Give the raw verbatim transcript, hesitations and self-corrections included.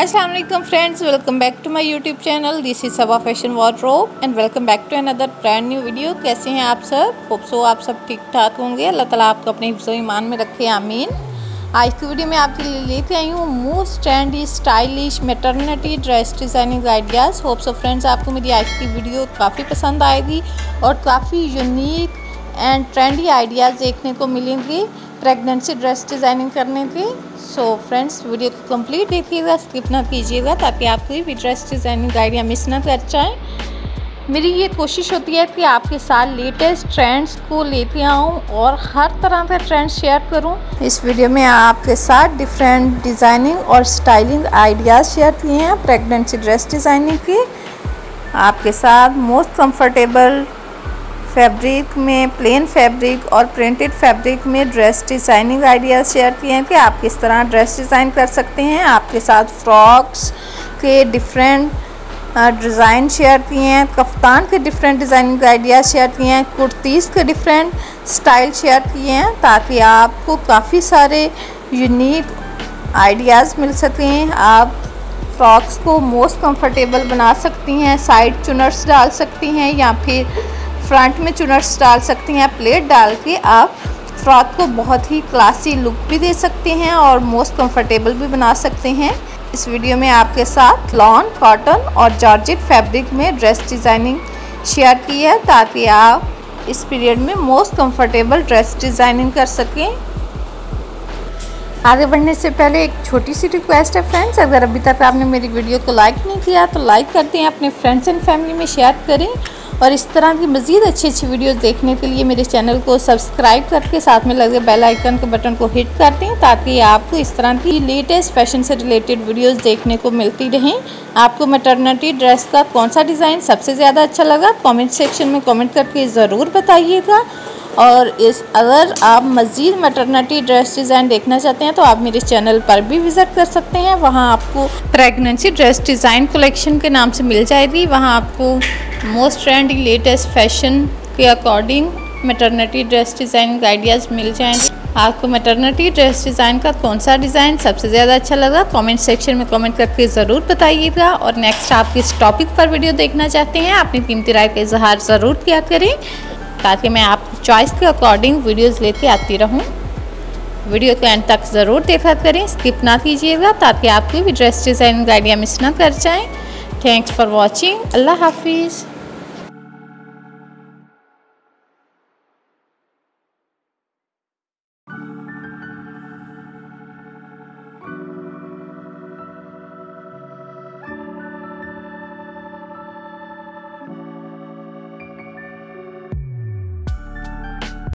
अस्सलाम वालेकुम friends, welcome back to my YouTube channel. This is Saba fashion wardrobe and welcome back to another brand new video. कैसे हैं आप सब? Hope so आप सब ठीक ठाक होंगे। अल्लाह ताला आपको अपने हिफ्ज़ो ईमान में रखे, आमीन। आज की वीडियो में आपके लिए लेते आई हूँ most trendy stylish maternity dress designing ideas. Hope so friends आपको मेरी आज की वीडियो काफ़ी पसंद आएगी और काफ़ी यूनिक एंड ट्रेंडी आइडियाज़ देखने को मिलेंगे प्रेगनेंसी ड्रेस डिज़ाइनिंग करने के। सो फ्रेंड्स वीडियो को कंप्लीट देखिएगा, स्किप ना कीजिएगा ताकि आप कोई भी ड्रेस डिज़ाइनिंग आइडिया मिस ना कर जाएँ। मेरी ये कोशिश होती है कि आपके साथ लेटेस्ट ट्रेंड्स को लेते आऊँ और हर तरह का ट्रेंड शेयर करूँ। इस वीडियो में आपके साथ डिफरेंट डिज़ाइनिंग और स्टाइलिंग आइडियाज़ शेयर किए हैं प्रेगनेंसी ड्रेस डिज़ाइनिंग के। आपके साथ मोस्ट कम्फर्टेबल फैब्रिक में, प्लेन फैब्रिक और प्रिंटेड फैब्रिक में ड्रेस डिज़ाइनिंग आइडियाज़ शेयर किए हैं कि आप किस तरह ड्रेस डिज़ाइन कर सकते हैं। आपके साथ फ्रॉक्स के डिफरेंट डिज़ाइन शेयर किए हैं, कफ्तान के डिफरेंट डिज़ाइनिंग आइडियाज़ शेयर किए हैं, कुर्तीज़ के डिफरेंट स्टाइल शेयर किए हैं ताकि आपको काफ़ी सारे यूनिक आइडियाज़ मिल सकें। आप फ्रॉक्स को मोस्ट कम्फर्टेबल बना सकती हैं, साइड चुनर्स डाल सकती हैं या फिर फ्रंट में चुनर्स डाल सकती हैं। प्लेट डाल के आप फ्रॉक को बहुत ही क्लासी लुक भी दे सकते हैं और मोस्ट कंफर्टेबल भी बना सकते हैं। इस वीडियो में आपके साथ लॉन, कॉटन और जॉर्जेट फैब्रिक में ड्रेस डिज़ाइनिंग शेयर की है ताकि आप इस पीरियड में मोस्ट कंफर्टेबल ड्रेस डिज़ाइनिंग कर सकें। आगे बढ़ने से पहले एक छोटी सी रिक्वेस्ट है फ्रेंड्स, अगर अभी तक आपने मेरी वीडियो को लाइक नहीं किया तो लाइक करते हैं, अपने फ्रेंड्स एंड फैमिली में शेयर करें और इस तरह की मज़ीद अच्छी अच्छी वीडियोस देखने के लिए मेरे चैनल को सब्सक्राइब करके साथ में लगे बेल आइकन के बटन को हिट कर दें ताकि आपको इस तरह की लेटेस्ट फैशन से रिलेटेड वीडियोस देखने को मिलती रहें। आपको मैटरनिटी ड्रेस का कौन सा डिज़ाइन सबसे ज़्यादा अच्छा लगा कमेंट सेक्शन में कमेंट करके ज़रूर बताइएगा। और इस अगर आप मज़ीद मैटरनिटी ड्रेस डिज़ाइन देखना चाहते हैं तो आप मेरे चैनल पर भी विज़िट कर सकते हैं। वहाँ आपको प्रेगनेंसी ड्रेस डिज़ाइन कलेक्शन के नाम से मिल जाएगी। वहाँ आपको मोस्ट ट्रेंडी लेटेस्ट फैशन के according maternity dress designing ideas मिल जाएंगे। आपको मैटरनिटी ड्रेस डिज़ाइन का कौन सा डिज़ाइन सबसे ज़्यादा अच्छा लगा कमेंट सेक्शन में कमेंट करके ज़रूर बताइएगा। और नेक्स्ट आप किस टॉपिक पर वीडियो देखना चाहते हैं अपनी कीमती राय का इजहार ज़रूर किया करें ताकि मैं आपकी चॉइस के अकॉर्डिंग वीडियोस लेके आती रहूं। वीडियो को एंड तक ज़रूर देखा करें, स्किप ना कीजिएगा ताकि आपकी भी ड्रेस डिज़ाइनिंग आइडिया मिस ना कर जाएं। थैंक्स फॉर वॉचिंग, अल्लाह हाफिज़।